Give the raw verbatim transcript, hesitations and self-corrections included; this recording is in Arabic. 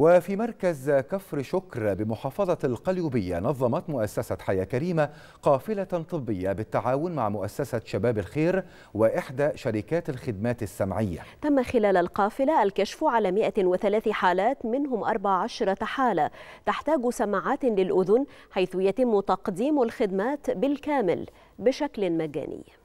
وفي مركز كفر شكر بمحافظة القليوبية نظمت مؤسسة حياة كريمة قافلة طبية بالتعاون مع مؤسسة شباب الخير وإحدى شركات الخدمات السمعية. تم خلال القافلة الكشف على مئة وثلاث حالات، منهم أربع عشرة حالة تحتاج سماعات للأذن، حيث يتم تقديم الخدمات بالكامل بشكل مجاني.